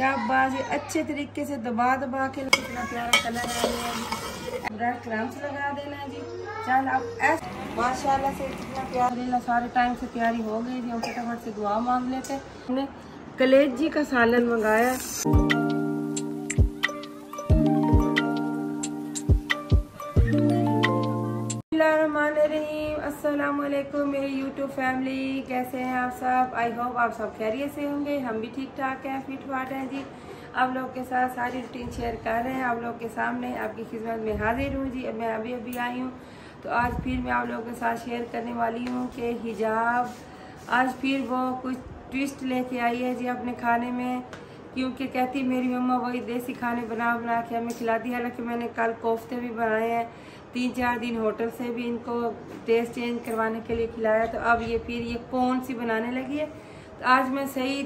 शाबाश। ये अच्छे तरीके से दबा दबा के कितना प्यारा कलर आ गया जी। पूरा क्रम्स लगा देना है जी। चल अब ऐसे माशाल्लाह से कितना प्यारा सारे टाइम से तैयारी हो गई जी। हम फटाफट से दुआ मांग लेते हैं। हमने कलेजी का सालन मंगाया है। अस्सलामुअलैकुम मेरे YouTube फैमिली, कैसे हैं आप सब? आई होप आप सब खैरियत से होंगे। हम भी ठीक ठाक हैं, फिट फाट हैं जी। आप लोग के साथ सारी रूटीन शेयर कर रहे हैं, आप लोग के सामने आपकी खिदमत में हाजिर हूँ जी। मैं अभी आई हूँ तो आज फिर मैं आप लोगों के साथ शेयर करने वाली हूँ कि हिजाब आज फिर वो कुछ ट्विस्ट लेके आई है जी अपने खाने में, क्योंकि कहती मेरी मम्मा वही देसी खाने बना बना के हमें खिलाती है। हालांकि मैंने कल कोफ्ते भी बनाए हैं, 3-4 दिन होटल से भी इनको टेस्ट चेंज करवाने के लिए खिलाया। तो अब ये फिर ये कौन सी बनाने लगी है। तो आज मैं सही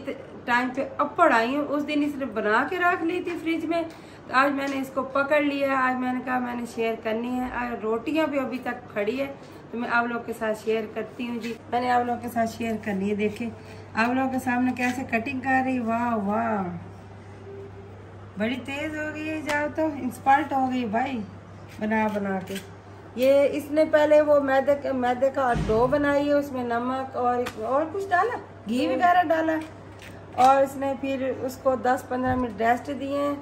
टाइम पे अप्पड़ आई हूँ। उस दिन इसने बना के रख ली थी फ्रिज में, तो आज मैंने इसको पकड़ लिया। आज मैंने कहा मैंने शेयर करनी है। आज रोटियाँ भी अभी तक खड़ी है तो मैं आप लोग के साथ शेयर करती हूँ जी। मैंने आप लोग के साथ शेयर करनी है। देखें आप लोग के सामने कैसे कटिंग कर रही। वाह वाह, बड़ी तेज़ हो गई है हिजाब, तो इंस्पायर्ड हो गई भाई बना बना के। ये इसने पहले वो मैदे का डो बनाई है, उसमें नमक और कुछ डाला, घी वगैरह डाला, और इसने फिर उसको 10-15 मिनट रेस्ट दिए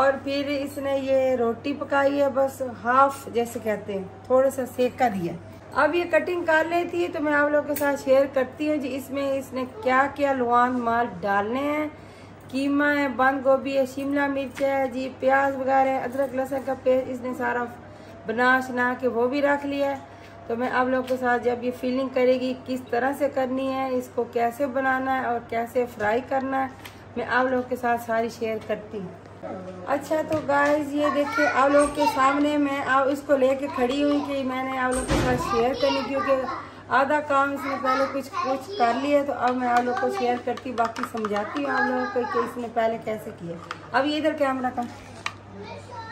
और फिर इसने ये रोटी पकाई है। बस हाफ जैसे कहते हैं, थोड़ा सा सेका दिया। अब ये कटिंग कर लेती है तो मैं आप लोग के साथ शेयर करती हूँ जी। इसमें इसने क्या क्या लुआन माल डालने हैं। कीमा है, बंद गोभी है, शिमला मिर्च है जी, प्याज वगैरह, अदरक लहसुन का पेस्ट इसने सारा बना के वो भी रख लिया है। तो मैं आप लोग के साथ जब ये फिलिंग करेगी किस तरह से करनी है, इसको कैसे बनाना है और कैसे फ्राई करना है, मैं आप लोग के साथ सारी शेयर करती हूँ। अच्छा तो गाइस ये देखिए आप लोग के सामने मैं इसको लेके खड़ी हुई कि मैंने आप लोग के साथ शेयर करनी, क्योंकि आधा काम इसने पहले कुछ कर लिया। तो अब मैं आप लोग को शेयर करती, बाकी समझाती हूँ आप लोगों को कि इसने पहले कैसे किया। अब ये इधर कैमरा का,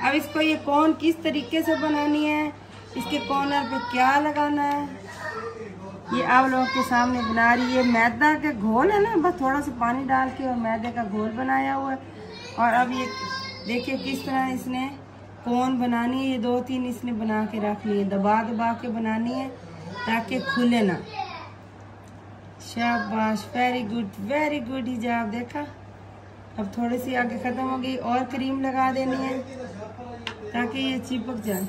अब इसको ये कौन किस तरीके से बनानी है, इसके कॉर्नर पे क्या लगाना है, ये आप लोगों के सामने बना रही है। मैदा का घोल है ना, बस थोड़ा सा पानी डाल के और मैदे का घोल बनाया हुआ है। और अब ये देखिए किस तरह इसने कौन बनानी है। ये 2-3 इसने बना के रख ली है, दबा दबा के बनानी है ताकि खुले ना। शाबाश, वेरी गुड वेरी गुड हिजाब, देखा। अब थोड़ी सी आगे ख़त्म हो गई और क्रीम लगा देनी है ताकि ये चिपक जाए।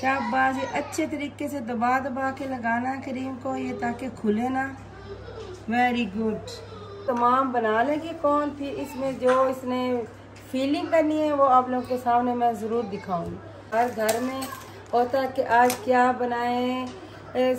शाबाश, ये अच्छे तरीके से दबा दबा के लगाना क्रीम को, ये ताकि खुले ना। वेरी गुड, तमाम बना लेगी कौन। फिर इसमें जो इसने फीलिंग करनी है वो आप लोग के सामने मैं ज़रूर दिखाऊंगी। हर घर में होता कि आज क्या बनाएं।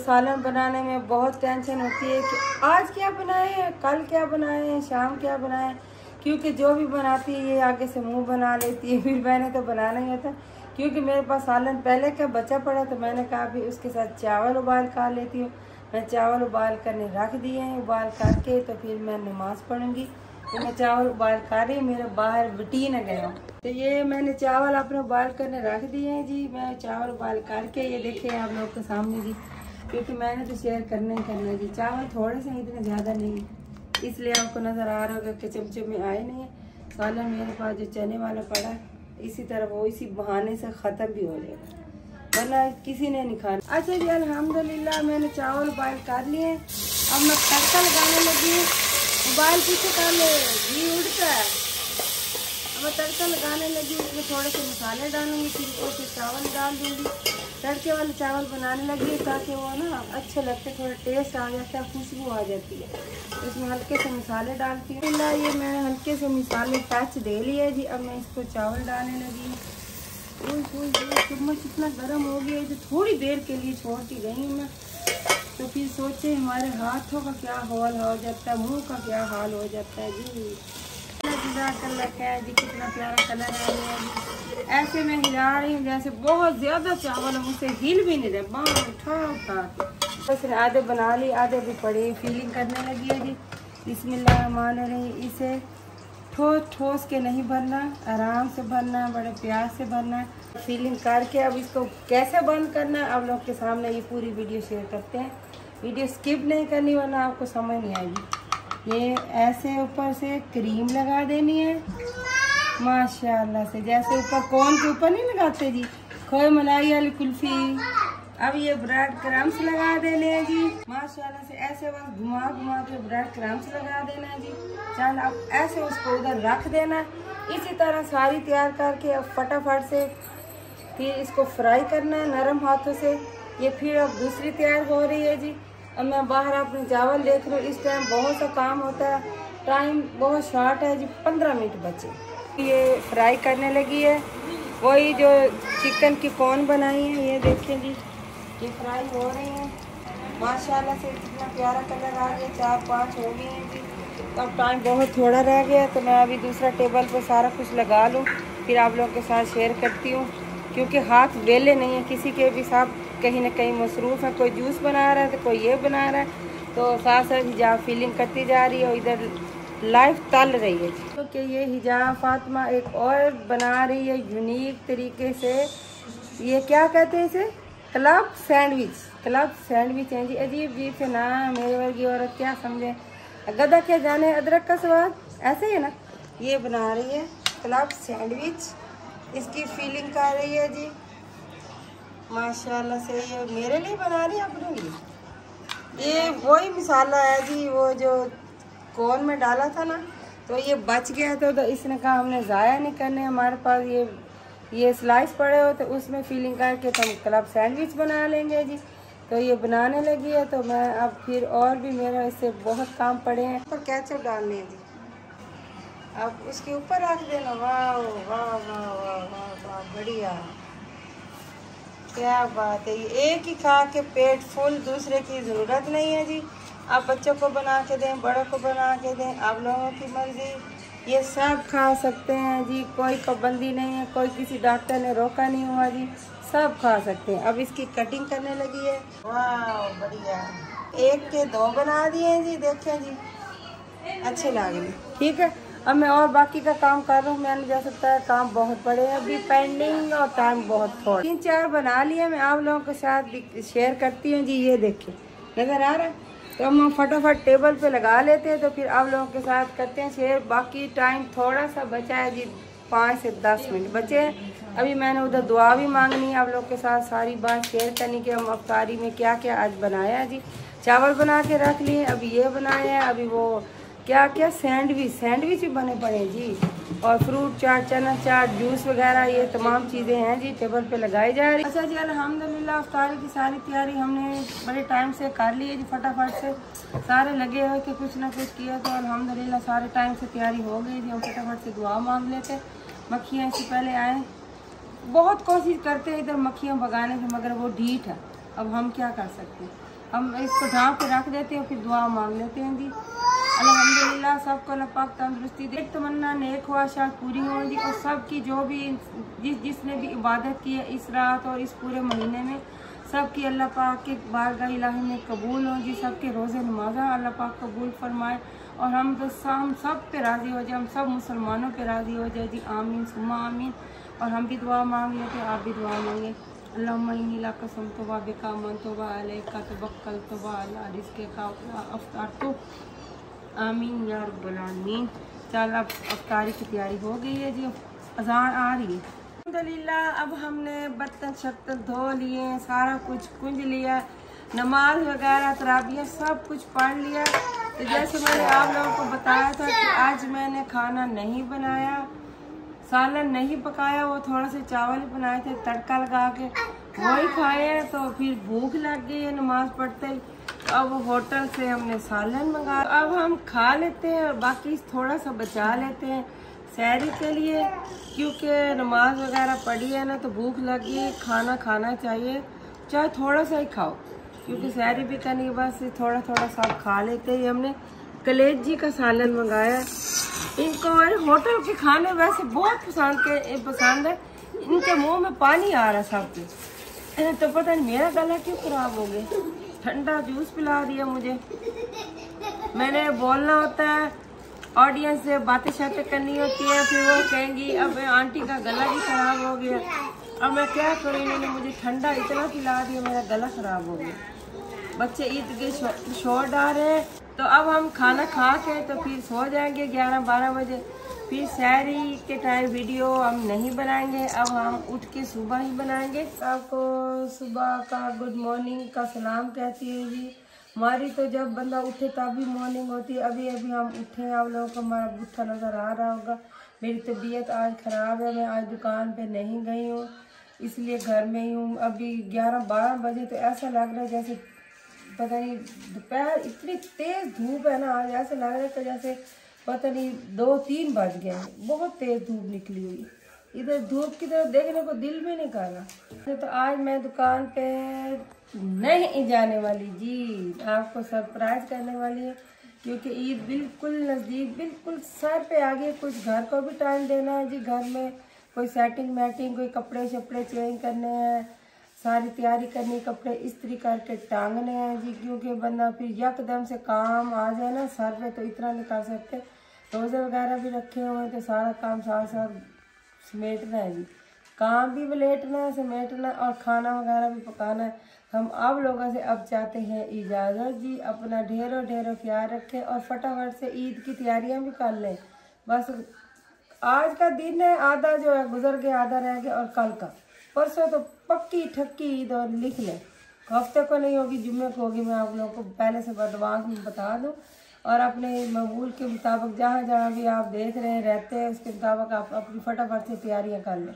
सालन बनाने में बहुत टेंशन होती है कि आज क्या बनाएं, कल क्या बनाएं, शाम क्या बनाएं, क्योंकि जो भी बनाती है ये आगे से मुंह बना लेती है। फिर मैंने तो बनाना ही होता, क्योंकि मेरे पास सालन पहले का बचा पड़ा, तो मैंने कहा भी उसके साथ चावल उबाल कर लेती हूँ। मैं चावल उबाल करने रख दिए हैं, उबाल करके तो फिर मैं नमाज़ पढ़ूँगी। तो मैं चावल उबाल कर रही, मेरा बाहर बटीन गया। तो ये मैंने चावल अपने उबाल करने रख दिए हैं जी। मैं चावल उबाल करके ये देखे आप लोग के सामने जी, क्योंकि मैंने तो शेयर करना जी। चावल थोड़े से, इतने ज़्यादा नहीं, इसलिए आपको नज़र आ रहा होगा कि चमचे में आए नहीं है। सालन मेरे पास जो चने वाला पड़ा है, इसी तरह वो इसी बहाने से ख़त्म भी हो जाएगा, वरना किसी ने नहीं खाना। अच्छा जी, अल्हम्दुलिल्लाह मैंने चावल उबाल कर लिए हैं। अब मैं तड़का लगाने लगी हूँ। उबाल पीछे कर ले, घी उड़ता है। अब मैं तड़का लगाने लगी, उसमें थोड़े से मसाले डालूँगी, फिर चावल डाल दूँगी। तड़के वाले चावल बनाने लगी ताकि वो ना अच्छे लगते, थोड़ा टेस्ट आ जाता है, खुशबू आ जाती है। इसमें हल्के से मसाले डालती हूँ। ये मैंने हल्के से मसाले टच दे लिए जी। अब मैं इसको चावल डालने लगी। चम्मच इतना गर्म हो गया जो थोड़ी देर के लिए छोड़ती गई मैं, तो फिर सोचे हमारे हाथों का क्या हाल हो जाता है, मुँह का क्या हाल हो जाता है जी। कलर जी कितना प्यारा कलर आ गया जी। ऐसे में हिला रही हूँ जैसे बहुत ज़्यादा चावल है, मुझसे हिल भी नहीं रहे। बाहर उठा उठा उसने आधे बना ली, आधे भी पड़ी। फीलिंग करने लगी है जी। बिस्मिल्लाह मान रही। इसे ठोस के नहीं भरना, आराम से भरना, बड़े प्यार से भरना। फीलिंग करके अब इसको कैसे बंद करना आप लोग के सामने ये पूरी वीडियो शेयर करते हैं। वीडियो स्किप नहीं करनी वरना आपको समझ नहीं आएगी। ये ऐसे ऊपर से क्रीम लगा देनी है माशाल्लाह से, जैसे ऊपर कॉर्न के ऊपर नहीं लगाते जी खोए मलाई वाली कुल्फी। अब ये ब्रेड क्रम्स लगा देने हैं जी माशाल्लाह से, ऐसे बस घुमा घुमा के ब्रेड क्रम्स लगा देना है जी। चल अब ऐसे उसको उधर रख देना, इसी तरह सारी तैयार करके अब फटाफट से फिर इसको फ्राई करना है नरम हाथों से। ये फिर अब दूसरी तैयार हो रही है जी। अब मैं बाहर अपने चावल देख रही हूँ, इस टाइम बहुत सा काम होता है, टाइम बहुत शॉर्ट है जी, 15 मिनट बचे। ये फ्राई करने लगी है, वही जो चिकन की कॉर्न बनाई है ये देखें जी, ये फ्राई हो रही है माशाल्लाह से, इतना प्यारा कलर आ गया, 4-5 हो गई हैं जी। तो अब टाइम बहुत थोड़ा रह गया, तो मैं अभी दूसरा टेबल पर सारा कुछ लगा लूँ, फिर आप लोगों के साथ शेयर करती हूँ, क्योंकि हाथ वेले नहीं है किसी के भी, साथ कहीं ना कहीं मसरूफ़ है, कोई जूस बना रहा है तो कोई ये बना रहा है, तो साथ साथ हिजाब फीलिंग करती जा रही है और इधर लाइफ टल रही है। क्योंकि ये हिजाब फातिमा एक और बना रही है यूनिक तरीके से, ये क्या कहते हैं इसे, क्लब सैंडविच, क्लब सैंडविच है जी, अजीब अजीब से नाम है, वर्गी औरत क्या समझे, गदा क्या जाने अदरक का स्वाद, ऐसे है ना। ये बना रही है क्लब सैंडविच, इसकी फीलिंग कर रही है जी माशाल्लाह से, ये मेरे लिए बना रही है अपने लिए। ये वही मसाला है जी, वो जो कॉर्न में डाला था ना, तो ये बच गया, तो इसने कहा हमने ज़ाया नहीं करने, हमारे पास ये स्लाइस पड़े हो, तो उसमें फीलिंग करके तो हम क्लब सैंडविच बना लेंगे जी। तो ये बनाने लगी है, तो मैं अब फिर और भी मेरा इससे बहुत काम पड़े हैं, पर केचप डालने हैं जी, अब उसके ऊपर रख देना। वाह वाह वाह वाह वाह, बढ़िया, क्या बात है, ये एक ही खा के पेट फुल, दूसरे की ज़रूरत नहीं है जी। आप बच्चों को बना के दें, बड़ों को बना के दें, आप लोगों की मर्ज़ी, ये सब खा सकते हैं जी, कोई पाबंदी नहीं है, कोई किसी डॉक्टर ने रोका नहीं हुआ जी, सब खा सकते हैं। अब इसकी कटिंग करने लगी है, वाह बढ़िया, एक के 2 बना दिए जी, देखें जी अच्छे लगे। ठीक है, अब मैं और बाकी का काम कर रहा हूँ, मैंने जा सकता है, काम बहुत बड़े हैं अभी पेंडिंग और टाइम बहुत थोड़ा, 3-4 बना लिए, मैं आप लोगों के साथ भी शेयर करती हूँ जी। ये देखिए नज़र आ रहा है, तो हम फटाफट टेबल पे लगा लेते हैं, तो फिर आप लोगों के साथ करते हैं शेयर। बाकी टाइम थोड़ा सा बचा है जी, 5 से 10 मिनट बचे हैं। अभी मैंने उधर दुआ भी मांगनी है, आप लोगों के साथ सारी बात शेयर करनी कि हम इफ्तारी में क्या क्या आज बनाया है जी। चावल बना के रख लिए, अभी ये बनाया है, अभी वो क्या क्या सैंडविच भी बने पड़े जी, और फ्रूट चाट, चना चाट, जूस वगैरह, ये तमाम चीज़ें हैं जी, टेबल पे लगाई जा रही। अच्छा जी, अल्हम्दुलिल्लाह इफ्तारी की सारी तैयारी हमने बड़े टाइम से कर ली है जी, फटाफट से सारे लगे हुए थे, कुछ ना कुछ किया, तो अल्हम्दुलिल्लाह सारे टाइम से तैयारी हो गई जी। हम फटाफट से दुआ मांग लेते, मक्खियाँ इससे पहले आएँ, बहुत कोशिश करते इधर मक्खियाँ भगाने की, मगर वो ढीठ है, अब हम क्या कर सकते हैं, हम इसको ढाँप के रख देते हैं, फिर दुआ मांग लेते हैं जी। अल्हम्दुलिल्लाह सबको अल्लाह पाक तंदुरुस्ती दे, तमन्ना नेक ख्वाहिशात पूरी हों जी, और सब की जो भी जिसने भी इबादत की है इस रात और इस पूरे महीने में, सब की अल्लाह पाक के बारगाह इलाही में कबूल हों जी, सब के रोज़े नमाज़ा अल्लाह पाक कबूल फरमाए, और हम तो हम सब पे राज़ी हो जाए, हम सब मुसलमानों पे राज़ी हो जाए जी, आमीन सुम्मा आमीन। और हम भी दुआ मांग लेते, आप भी दुआ मांगे, अल्लाहुम्मा इन्नी लक असमतुबा बिका मनतुबा अलैका तवक्कलतुबा अला रिज़्क़िका अफ़्तरतु आमीन या रब्बुल आमीन। चल अब इफ्तारी की तैयारी हो गई है जी, अज़ान आ रही है। अल्हम्दुलिल्लाह अब हमने बर्तन शर्तन धो लिए, सारा कुछ कुंज लिया, नमाज वगैरह तरावियाँ सब कुछ पढ़ लिया। तो जैसे मैंने आप लोगों को बताया था कि आज मैंने खाना नहीं बनाया, सालन नहीं पकाया, वो थोड़ा से चावल बनाए थे तड़का लगा के, वही खाए, तो फिर भूख लग गई है नमाज पढ़ते ही, तो अब होटल से हमने सालन मंगाया, तो अब हम खा लेते हैं और बाकी थोड़ा सा बचा लेते हैं सैरी के लिए, क्योंकि नमाज वगैरह पढ़ी है ना, तो भूख लगी, खाना खाना चाहिए, चाहे थोड़ा सा ही खाओ, क्योंकि सैरी भी करनी, बस थोड़ा थोड़ा सा खा लेते ही। हमने कलेजी का सालन मंगाया, इनको हमारे होटल के खाने वैसे बहुत पसंद है, इनके मुंह में पानी आ रहा सब के, तो पता नहीं मेरा गला क्यों खराब हो गया, ठंडा जूस पिला दिया मुझे। मैंने बोलना होता है ऑडियंस से, बातें शातें करनी होती है, फिर वो कहेंगी अब आंटी का गला भी खराब हो गया, अब मैं क्या करूँ, इन्होंने मुझे ठंडा इतना पिला दिया, मेरा गला खराब हो गया। बच्चे ईद के शोर डाल रहे हैं। तो अब हम खाना खा के तो फिर सो जाएंगे 11-12 बजे। फिर सैरी के टाइम वीडियो हम नहीं बनाएंगे, अब हम उठ के सुबह ही बनाएंगे। आपको सुबह का गुड मॉर्निंग का सलाम कहती है जी। हमारी तो जब बंदा उठे तब भी मॉर्निंग होती है। अभी अभी हम उठे हैं, आप लोगों को हमारा बूथा नज़र आ रहा होगा। मेरी तबीयत आज ख़राब है, मैं आज दुकान पे नहीं गई हूँ, इसलिए घर में ही हूँ। अभी 11-12 बजे तो ऐसा लग रहा है जैसे पता नहीं दोपहर, इतनी तेज़ धूप है ना आज, ऐसा लग रहा है कि जैसे पता नहीं 2-3 बज गया। बहुत तेज़ धूप निकली हुई, इधर धूप की तरफ देखने को दिल भी नहीं कर रहा। तो आज मैं दुकान पे नहीं जाने वाली जी, आपको सरप्राइज़ करने वाली है क्योंकि ईद बिल्कुल नज़दीक, बिल्कुल सर पे आ गई। कुछ घर को भी टाइम देना है जी, घर में कोई सेटिंग मैटिंग, कोई कपड़े शपड़े चेंज करने हैं, सारी तैयारी करनी, कपड़े इस्त्री करके टांगने हैं जी। क्योंकि बंदा फिर यकदम से काम आ जाए ना सर पे तो इतना नहीं कर सकते। रोज़े वगैरह भी रखे हुए हैं तो सारा काम साथ साथ समेटना है जी, काम भी बलेटना है, समेटना है और खाना वगैरह भी पकाना है। हम आप लोगों से अब चाहते हैं इजाज़त जी। अपना ढेरों ढेरों प्यार रखें और फटाफट से ईद की तैयारियां भी कर लें। बस आज का दिन है, आधा जो है गुजर गया, आधा रह गया और कल का परसों तो पक्की ठक्की ईद। और लिख लें, हफ्ते को नहीं होगी, जुम्मे को होगी। मैं आप लोगों को पहले से एडवांस में बता दूँ। और अपने मकबूल के मुताबिक जहाँ जहाँ भी आप देख रहे हैं रहते हैं उसके मुताबिक आप अपनी फटाफट से तैयारियाँ कर लें,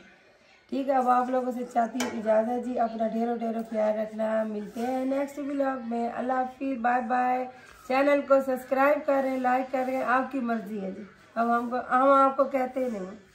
ठीक है। अब आप लोगों से चाहती है इजाज़त जी। अपना ढेरों ढेरों प्यार रखना, मिलते हैं नेक्स्ट व्लॉग में। अल्लाह हाफिज़, बाय बाय। चैनल को सब्सक्राइब करें, लाइक करें, आपकी मर्जी है जी। अब हमको हम आपको कहते नहीं।